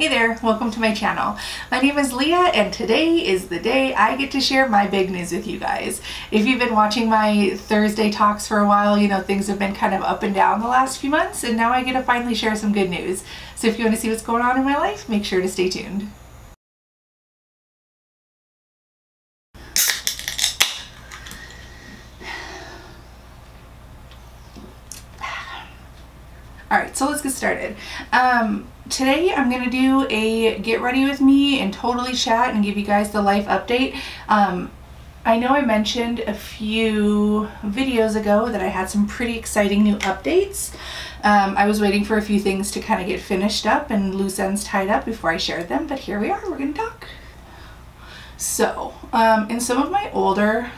Hey there, welcome to my channel. My name is Leah and today is the day I get to share my big news with you guys. If you've been watching my Thursday talks for a while, you know things have been kind of up and down the last few months and now I get to finally share some good news. So if you want to see what's going on in my life, make sure to stay tuned. Alright, so let's get started. Today I'm going to do a get ready with me and totally chat and give you guys the life update. I know I mentioned a few videos ago that I had some pretty exciting new updates. I was waiting for a few things to kind of get finished up and loose ends tied up before I shared them, but here we are, we're going to talk. So, in some of my older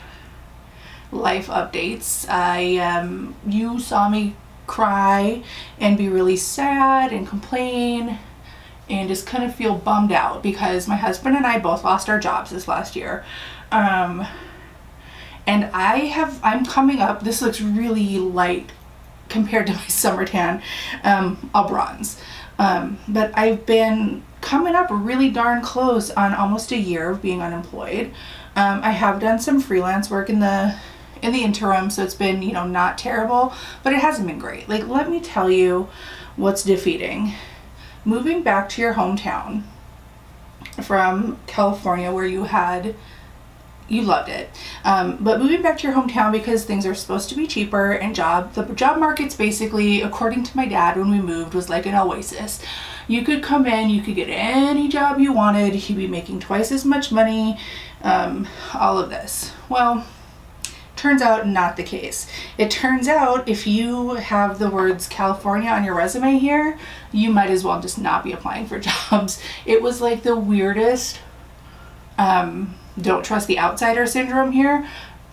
life updates, you saw me cry and be really sad and complain and just kind of feel bummed out because my husband and I both lost our jobs this last year. And I'm coming up, this looks really light compared to my summer tan, a bronze. But I've been coming up really darn close on almost a year of being unemployed. I have done some freelance work in the interim, so it's been, you know, not terrible, but it hasn't been great. Like, let me tell you what's defeating. Moving back to your hometown from California where you loved it, but moving back to your hometown because things are supposed to be cheaper and the job market's basically, according to my dad when we moved, was like an oasis. You could come in, you could get any job you wanted, he'd be making twice as much money, all of this. Well, turns out not the case. It turns out if you have the words California on your resume here, you might as well just not be applying for jobs. It was like the weirdest don't trust the outsider syndrome here.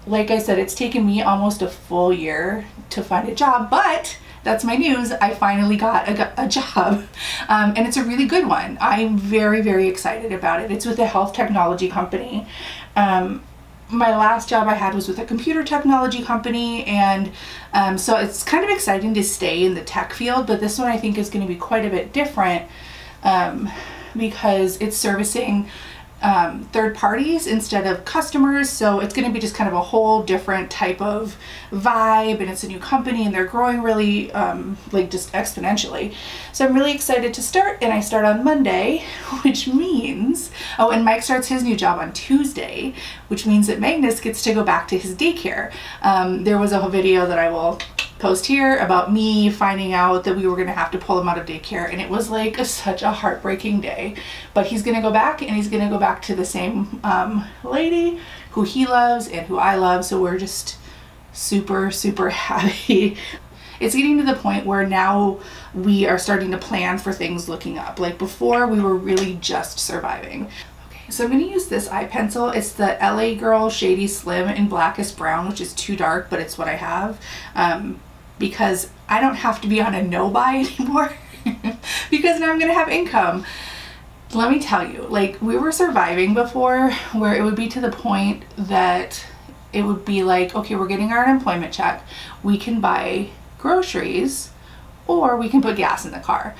Like I said, it's taken me almost a full year to find a job, but that's my news. I finally got a job, and it's a really good one. I'm very, very excited about it. It's with a health technology company. My last job I had was with a computer technology company, and so it's kind of exciting to stay in the tech field, but this one I think is going to be quite a bit different because it's servicing third parties instead of customers, so it's going to be just kind of a whole different type of vibe, and it's a new company and they're growing really like just exponentially. So I'm really excited to start, and I start on Monday, which means, oh, and Mike starts his new job on Tuesday, which means that Magnus gets to go back to his daycare. There was a whole video that I will post here about me finding out that we were gonna have to pull him out of daycare, and it was like such a heartbreaking day, but he's gonna go back, and he's gonna go back to the same lady who he loves and who I love, so we're just super, super happy. It's getting to the point where now we are starting to plan for things looking up. Like before, we were really just surviving. So I'm going to use this eye pencil. It's the LA Girl Shady Slim in Blackest Brown, which is too dark, but it's what I have, because I don't have to be on a no-buy anymore because now I'm going to have income. Let me tell you, like, we were surviving before where it would be to the point that it would be like, okay, we're getting our unemployment check. We can buy groceries or we can put gas in the car.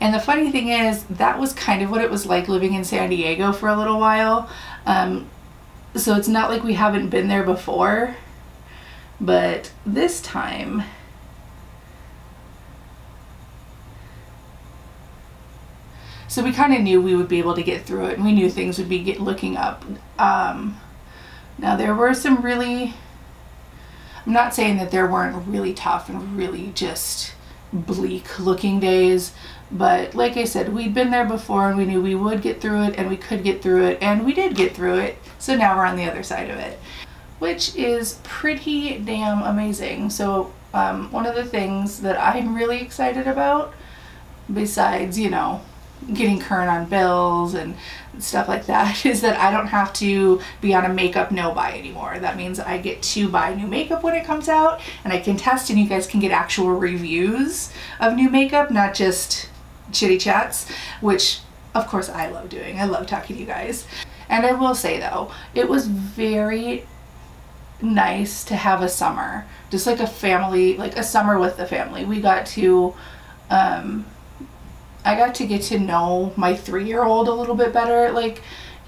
And the funny thing is, that was kind of what it was like living in San Diego for a little while. So it's not like we haven't been there before, but this time, so we kind of knew we would be able to get through it, and we knew things would be looking up. Now there were some really, I'm not saying that there weren't really tough and really just bleak looking days, but like I said, we'd been there before and we knew we would get through it and we could get through it, and we did get through it. So now we're on the other side of it, which is pretty damn amazing. So one of the things that I'm really excited about, besides, you know, getting current on bills and stuff like that, is that I don't have to be on a makeup no buy anymore. That means I get to buy new makeup when it comes out, and I can test, and you guys can get actual reviews of new makeup, not just chitty chats, which of course I love doing. I love talking to you guys. And I will say though, it was very nice to have a summer, just like a family, like a summer with the family. We got to I got to get to know my 3-year-old a little bit better. Like,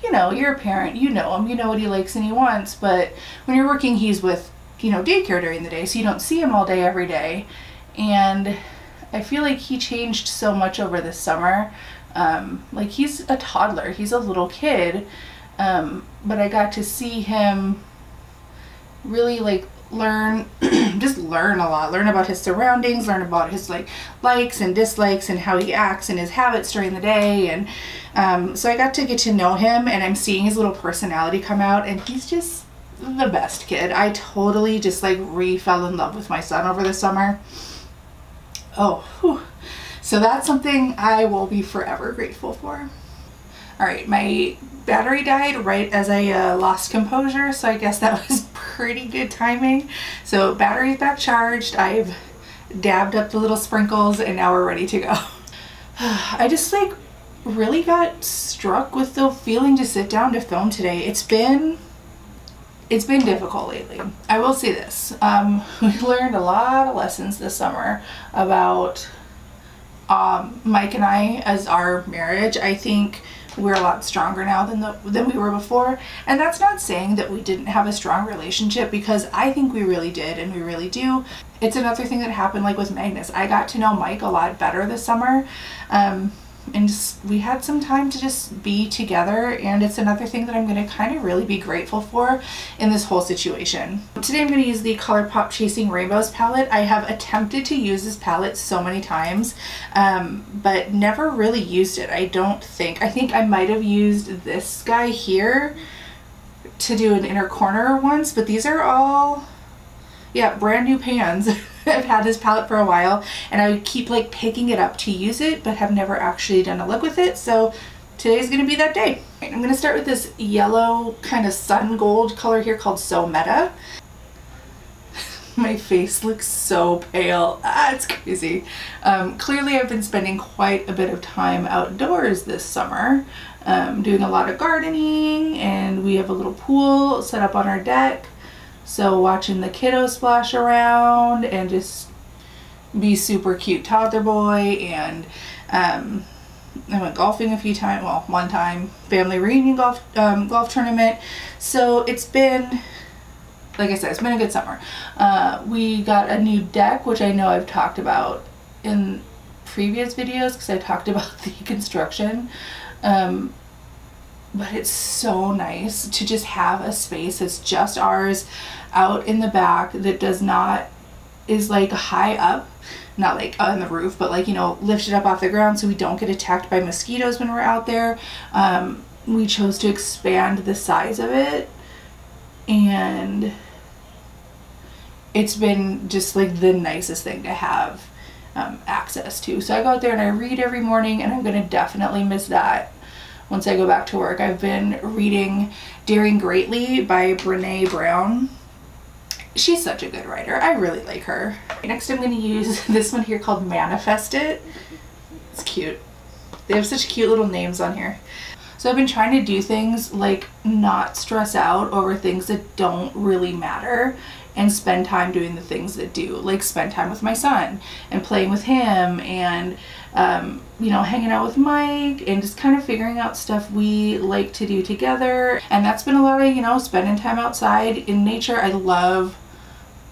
you know, you're a parent, you know him, you know what he likes and he wants, but when you're working, he's with, you know, daycare during the day, so you don't see him all day every day. And I feel like he changed so much over the summer. Like, he's a toddler, he's a little kid, but I got to see him really, like, learn just learn a lot, learn about his surroundings, learn about his, like, likes and dislikes and how he acts and his habits during the day. And so I got to get to know him, and I'm seeing his little personality come out, and he's just the best kid. I totally just, like, re-fell in love with my son over the summer. Oh, whew. So that's something I will be forever grateful for. All right, my battery died right as I lost composure, so I guess that was pretty good timing. So battery's back charged, I've dabbed up the little sprinkles, and now we're ready to go. I just, like, really got struck with the feeling to sit down to film today. It's been difficult lately. I will say this, we learned a lot of lessons this summer about Mike and I as our marriage. I think we're a lot stronger now than we were before, and that's not saying that we didn't have a strong relationship, because I think we really did, and we really do. It's another thing that happened, like, with Magnus. I got to know Mike a lot better this summer, and just, we had some time to just be together, and it's another thing that I'm going to kind of really be grateful for in this whole situation. Today I'm going to use the ColourPop Chasing Rainbows palette. I have attempted to use this palette so many times, but never really used it, I don't think. I think I might have used this guy here to do an inner corner once, but these are all, yeah, brand new pans. I've had this palette for a while, and I would keep, like, picking it up to use it, but have never actually done a look with it, so today's gonna be that day. Right, I'm gonna start with this yellow kind of sun gold color here called So Meta. My face looks so pale, it's crazy. Clearly I've been spending quite a bit of time outdoors this summer, doing a lot of gardening, and we have a little pool set up on our deck. So watching the kiddos splash around and just be super cute toddler boy. And I went golfing a few times, well, one time, family reunion golf tournament. So it's been, like I said, it's been a good summer. We got a new deck, which I know I've talked about in previous videos because I talked about the construction. But it's so nice to just have a space that's just ours out in the back that does not, is, like, high up, not like on the roof, but, like, you know, lifted up off the ground so we don't get attacked by mosquitoes when we're out there. We chose to expand the size of it, and it's been just, like, the nicest thing to have access to. So I go out there and I read every morning, and I'm gonna definitely miss that. Once I go back to work, I've been reading Daring Greatly by Brené Brown. She's such a good writer. I really like her. Next, I'm going to use this one here called Manifest It. It's cute. They have such cute little names on here. So I've been trying to do things, like, not stress out over things that don't really matter, and spend time doing the things that do, like spend time with my son and playing with him, and you know, hanging out with Mike, and just kind of figuring out stuff we like to do together. And that's been a lot of, you know, spending time outside in nature. I love,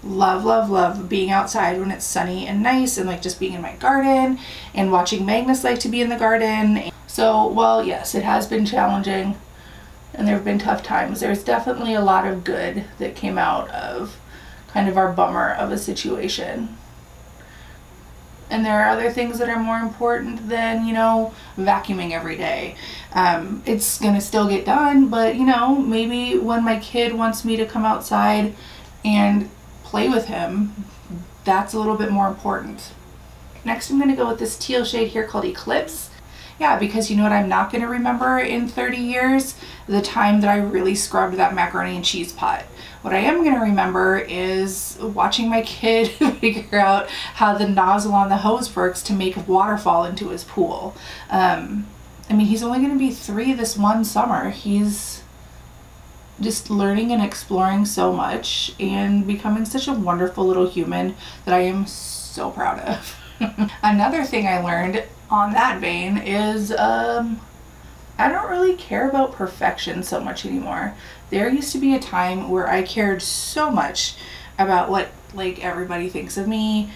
love, love, love being outside when it's sunny and nice, and, like, just being in my garden and watching Magnus like to be in the garden. So while, yes, it has been challenging and there have been tough times, there's definitely a lot of good that came out of kind of our bummer of a situation. And there are other things that are more important than, you know, vacuuming every day. It's gonna still get done, but, you know, maybe when my kid wants me to come outside and play with him, that's a little bit more important. Next, I'm gonna go with this teal shade here called Eclipse. Yeah, because you know what, I'm not gonna remember in 30 years the time that I really scrubbed that macaroni and cheese pot. What I am gonna remember is watching my kid figure out how the nozzle on the hose works to make water fall into his pool. I mean, he's only gonna be 3 this one summer. He's just learning and exploring so much and becoming such a wonderful little human that I am so proud of. Another thing I learned on that vein is, I don't really care about perfection so much anymore. There used to be a time where I cared so much about what, like, everybody thinks of me.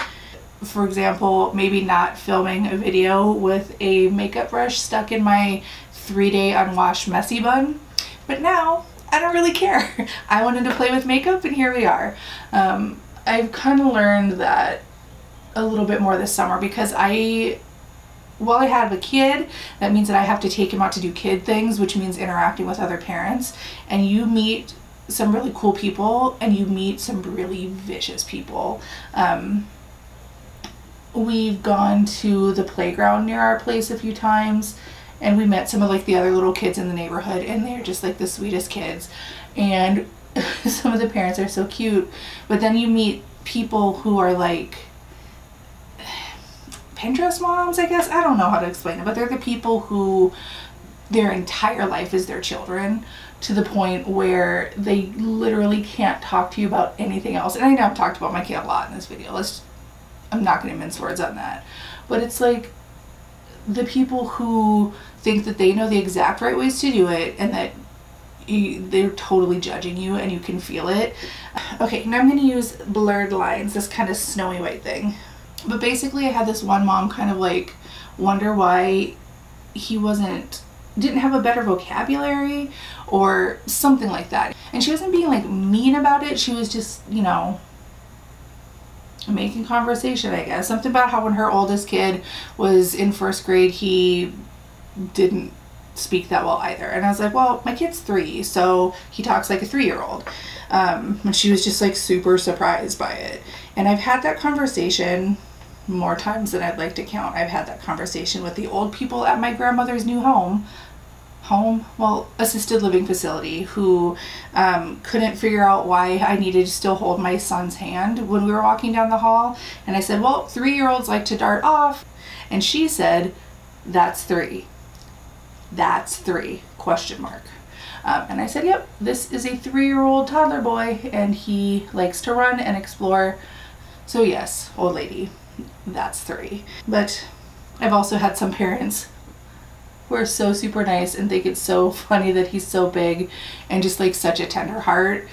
For example, maybe not filming a video with a makeup brush stuck in my 3-day unwashed messy bun. But now, I don't really care. I wanted to play with makeup and here we are. I've kind of learned that a little bit more this summer because while I have a kid, that means that I have to take him out to do kid things, which means interacting with other parents. And you meet some really cool people and you meet some really vicious people. We've gone to the playground near our place a few times and we met some of like the other little kids in the neighborhood, and they're just like the sweetest kids. And some of the parents are so cute, but then you meet people who are like Pinterest moms, I guess. I don't know how to explain it, but they're the people who their entire life is their children, to the point where they literally can't talk to you about anything else. And I know I've talked about my kid a lot in this video. I'm not going to mince words on that. But it's like the people who think that they know the exact right ways to do it and that they're totally judging you and you can feel it. Okay, now I'm going to use blurred lines, this kind of snowy white thing. But basically I had this one mom kind of like wonder why he didn't have a better vocabulary or something like that. And she wasn't being like mean about it. She was just, you know, making conversation, I guess. Something about how when her oldest kid was in 1st grade, he didn't speak that well either. And I was like, well, my kid's 3, so he talks like a 3-year-old. And she was just like super surprised by it. And I've had that conversation more times than I'd like to count. I've had that conversation with the old people at my grandmother's new assisted living facility, who couldn't figure out why I needed to still hold my son's hand when we were walking down the hall. And I said, well, 3-year-olds like to dart off. And she said, that's 3. That's 3? ? And I said, yep, this is a 3-year-old toddler boy and he likes to run and explore. So yes, old lady, that's 3. But I've also had some parents who are so super nice and think it's so funny that he's so big and just like such a tender heart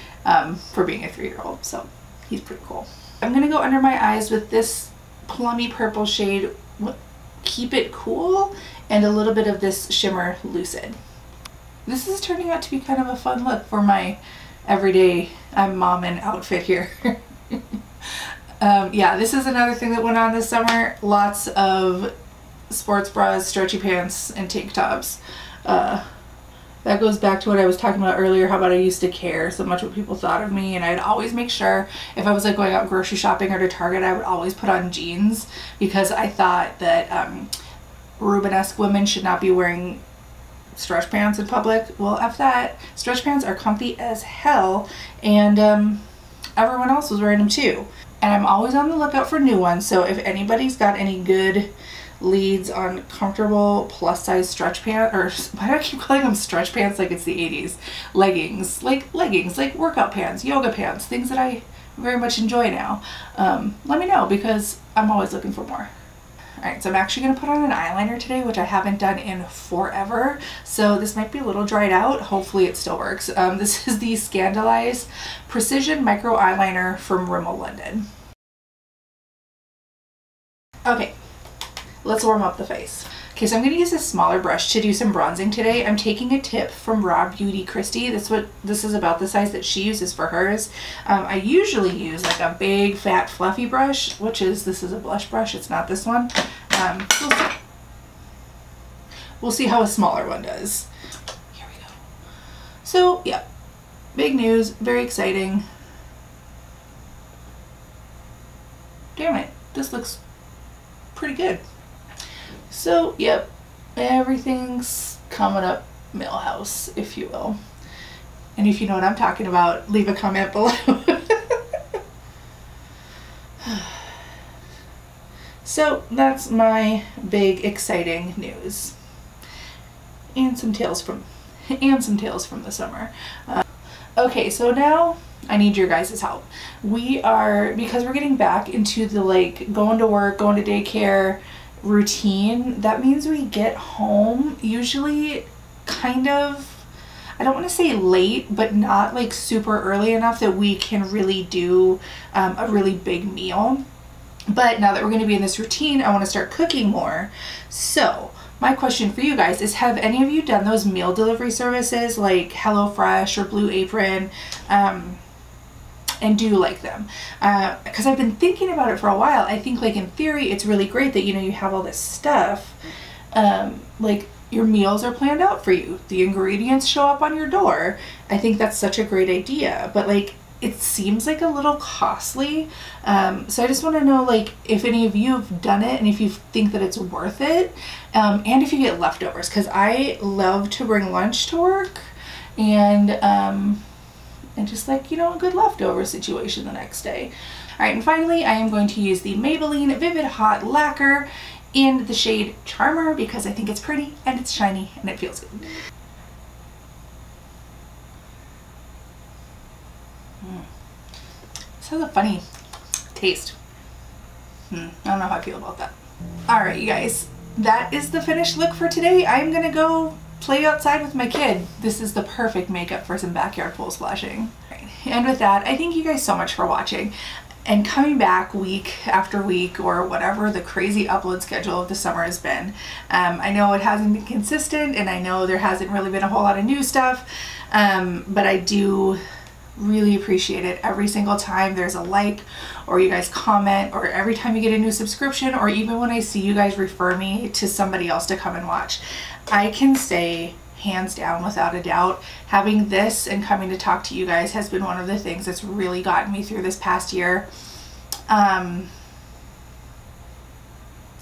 for being a 3-year-old. So he's pretty cool. I'm gonna go under my eyes with this plummy purple shade, Keep It Cool, and a little bit of this shimmer Lucid. This is turning out to be kind of a fun look for my everyday I'm mommin' outfit here. Yeah, this is another thing that went on this summer. Lots of sports bras, stretchy pants, and tank tops. That goes back to what I was talking about earlier, how about I used to care so much what people thought of me, and I'd always make sure if I was like going out grocery shopping or to Target, I would always put on jeans because I thought that Rubenesque women should not be wearing stretch pants in public. Well, F that. Stretch pants are comfy as hell, and everyone else was wearing them too. And I'm always on the lookout for new ones, so if anybody's got any good leads on comfortable plus size stretch pants, or why do I keep calling them stretch pants like it's the 80s? Leggings, like workout pants, yoga pants, things that I very much enjoy now. Let me know because I'm always looking for more. Alright, so I'm actually going to put on an eyeliner today, which I haven't done in forever, so this might be a little dried out. Hopefully it still works. This is the Scandalize Precision Micro Eyeliner from Rimmel London. Okay, let's warm up the face. Okay, so I'm going to use a smaller brush to do some bronzing today. I'm taking a tip from Raw Beauty Christie. This is about the size that she uses for hers. I usually use like a big, fat, fluffy brush, this is a blush brush. It's not this one. We'll see how a smaller one does. Here we go. So, yeah, big news, very exciting. Damn it, this looks pretty good. So, yep, everything's coming up Millhouse, if you will. And if you know what I'm talking about, leave a comment below. So, that's my big, exciting news. And some tales from, the summer. Okay, so now I need your guys' help. Because we're getting back into the, like, going to work, going to daycare, routine, that means we get home usually kind of, I don't want to say late, but not like super early enough that we can really do a really big meal. But now that we're going to be in this routine, I want to start cooking more. So my question for you guys is, have any of you done those meal delivery services like HelloFresh or Blue Apron? And do you like them? Because I've been thinking about it for a while. I think like in theory, it's really great that, you know, you have all this stuff, like your meals are planned out for you. The ingredients show up on your door. I think that's such a great idea, but like, it seems like a little costly. So I just want to know like if any of you have done it and if you think that it's worth it, and if you get leftovers, because I love to bring lunch to work and just like, you know, a good leftover situation the next day. All right, and finally, I am going to use the Maybelline Vivid Hot Lacquer in the shade Charmer because I think it's pretty and it's shiny and it feels good. This has a funny taste. I don't know how I feel about that. All right, you guys, that is the finished look for today. I'm gonna go play outside with my kid. This is the perfect makeup for some backyard pool splashing. Right. And with that, I thank you guys so much for watching and coming back week after week, or whatever the crazy upload schedule of the summer has been. I know it hasn't been consistent and I know there hasn't really been a whole lot of new stuff, but I do really appreciate it every single time there's a like, or you guys comment, or every time you get a new subscription, or even when I see you guys refer me to somebody else to come and watch. I can say hands down without a doubt, having this and coming to talk to you guys has been one of the things that's really gotten me through this past year, and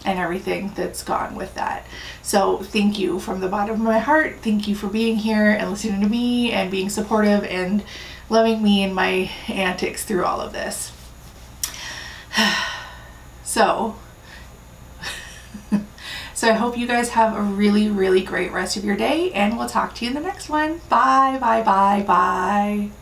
everything that's gone with that. So thank you from the bottom of my heart. Thank you for being here and listening to me and being supportive and loving me and my antics through all of this. So I hope you guys have a really, really great rest of your day, and we'll talk to you in the next one. Bye, bye, bye, bye.